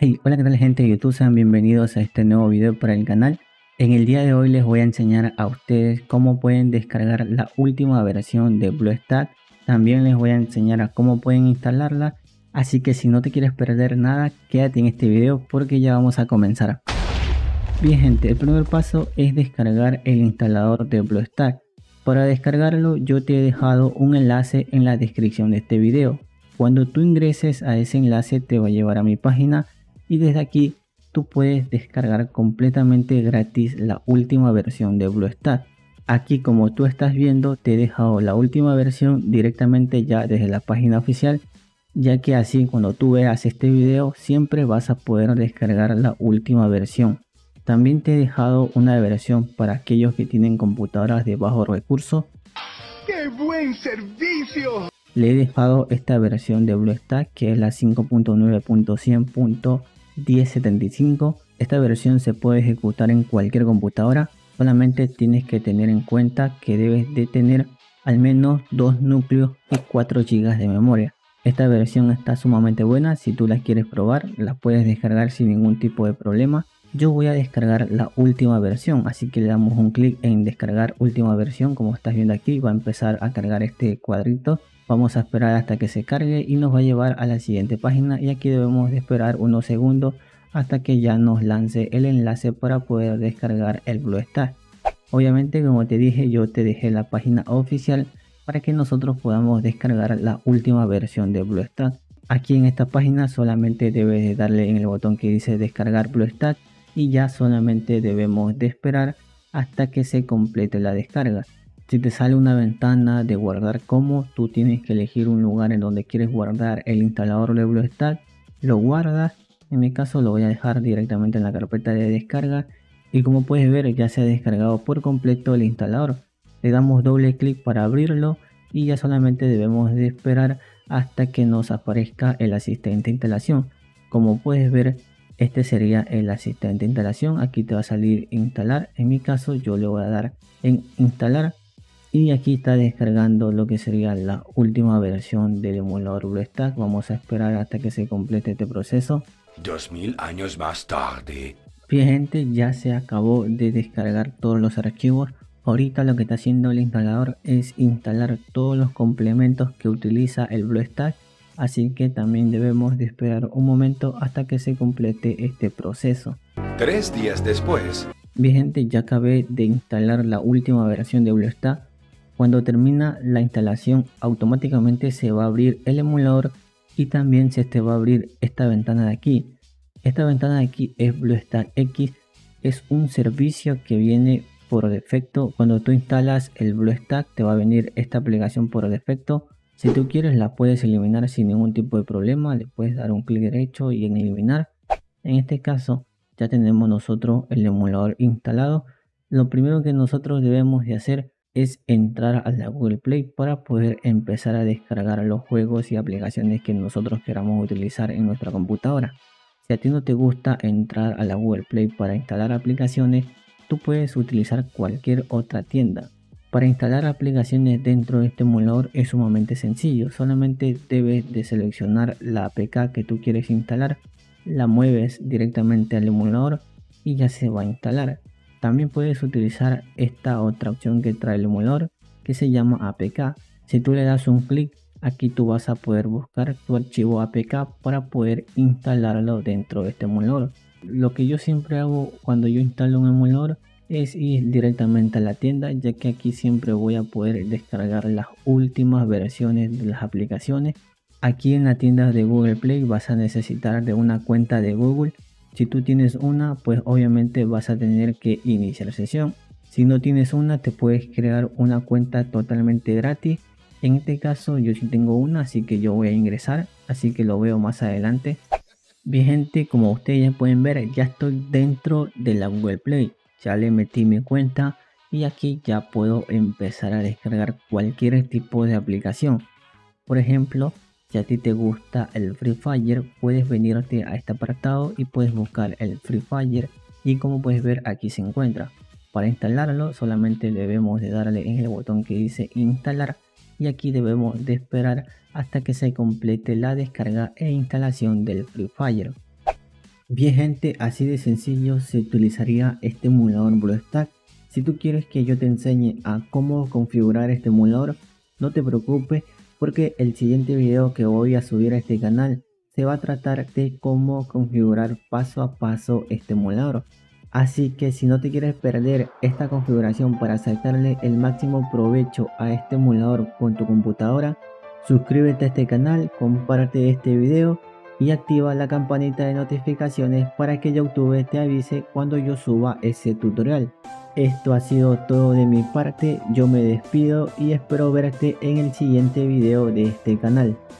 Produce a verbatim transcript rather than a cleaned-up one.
Hey, hola, ¿qué tal gente de YouTube? Sean bienvenidos a este nuevo video para el canal. En el día de hoy les voy a enseñar a ustedes cómo pueden descargar la última versión de BlueStacks. También les voy a enseñar a cómo pueden instalarla. Así que si no te quieres perder nada, quédate en este video porque ya vamos a comenzar. Bien gente, el primer paso es descargar el instalador de BlueStacks. Para descargarlo yo te he dejado un enlace en la descripción de este video. Cuando tú ingreses a ese enlace te va a llevar a mi página. Y desde aquí tú puedes descargar completamente gratis la última versión de BlueStacks. Aquí, como tú estás viendo, te he dejado la última versión directamente ya desde la página oficial, ya que así cuando tú veas este video siempre vas a poder descargar la última versión. También te he dejado una versión para aquellos que tienen computadoras de bajo recurso. ¡Qué buen servicio! Le he dejado esta versión de BlueStacks, que es la cinco punto nueve punto cien punto diez setenta y cinco. Esta versión se puede ejecutar en cualquier computadora, solamente tienes que tener en cuenta que debes de tener al menos dos núcleos y cuatro gigas de memoria. Esta versión está sumamente buena, si tú la quieres probar la puedes descargar sin ningún tipo de problema. Yo voy a descargar la última versión, así que le damos un clic en descargar última versión. Como estás viendo aquí, va a empezar a cargar este cuadrito. Vamos a esperar hasta que se cargue y nos va a llevar a la siguiente página, y aquí debemos de esperar unos segundos hasta que ya nos lance el enlace para poder descargar el BlueStacks. Obviamente, como te dije, yo te dejé la página oficial para que nosotros podamos descargar la última versión de BlueStacks. Aquí en esta página solamente debes de darle en el botón que dice descargar BlueStacks y ya solamente debemos de esperar hasta que se complete la descarga. Si te sale una ventana de guardar como, tú tienes que elegir un lugar en donde quieres guardar el instalador de BlueStacks, lo guardas. En mi caso lo voy a dejar directamente en la carpeta de descarga y como puedes ver ya se ha descargado por completo el instalador. Le damos doble clic para abrirlo y ya solamente debemos de esperar hasta que nos aparezca el asistente de instalación. Como puedes ver, este sería el asistente de instalación. Aquí te va a salir instalar, en mi caso yo le voy a dar en instalar. Y aquí está descargando lo que sería la última versión del emulador BlueStacks. Vamos a esperar hasta que se complete este proceso. dos mil años más tarde. Bien gente, ya se acabó de descargar todos los archivos. Ahorita lo que está haciendo el instalador es instalar todos los complementos que utiliza el BlueStacks. Así que también debemos de esperar un momento hasta que se complete este proceso. Tres días después. Bien gente, ya acabé de instalar la última versión de BlueStacks. Cuando termina la instalación automáticamente se va a abrir el emulador y también se te va a abrir esta ventana de aquí. Esta ventana de aquí es BlueStacks X, es un servicio que viene por defecto. Cuando tú instalas el BlueStacks te va a venir esta aplicación por defecto. Si tú quieres la puedes eliminar sin ningún tipo de problema, le puedes dar un clic derecho y en eliminar. En este caso ya tenemos nosotros el emulador instalado. Lo primero que nosotros debemos de hacer es entrar a la Google Play para poder empezar a descargar los juegos y aplicaciones que nosotros queramos utilizar en nuestra computadora. Si a ti no te gusta entrar a la Google Play para instalar aplicaciones, tú puedes utilizar cualquier otra tienda. Para instalar aplicaciones dentro de este emulador es sumamente sencillo, solamente debes de seleccionar la A P K que tú quieres instalar, la mueves directamente al emulador y ya se va a instalar. También puedes utilizar esta otra opción que trae el emulador que se llama A P K. Si tú le das un clic, aquí tú vas a poder buscar tu archivo A P K para poder instalarlo dentro de este emulador. Lo que yo siempre hago cuando yo instalo un emulador es ir directamente a la tienda, ya que aquí siempre voy a poder descargar las últimas versiones de las aplicaciones. Aquí en la tienda de Google Play vas a necesitar de una cuenta de Google. Si tú tienes una, pues obviamente vas a tener que iniciar sesión. Si no tienes una, te puedes crear una cuenta totalmente gratis. En este caso yo sí tengo una, así que yo voy a ingresar, así que lo veo más adelante. Bien gente, como ustedes ya pueden ver, ya estoy dentro de la Google Play. Ya le metí mi cuenta y aquí ya puedo empezar a descargar cualquier tipo de aplicación. Por ejemplo, si a ti te gusta el Free Fire, puedes venirte a este apartado y puedes buscar el Free Fire y como puedes ver aquí se encuentra. Para instalarlo solamente debemos de darle en el botón que dice instalar y aquí debemos de esperar hasta que se complete la descarga e instalación del Free Fire. Bien gente, así de sencillo se utilizaría este emulador BlueStacks. Si tú quieres que yo te enseñe a cómo configurar este emulador, no te preocupes, porque el siguiente video que voy a subir a este canal se va a tratar de cómo configurar paso a paso este emulador. Así que si no te quieres perder esta configuración para sacarle el máximo provecho a este emulador con tu computadora, suscríbete a este canal, comparte este video y activa la campanita de notificaciones para que YouTube te avise cuando yo suba ese tutorial. Esto ha sido todo de mi parte, yo me despido y espero verte en el siguiente video de este canal.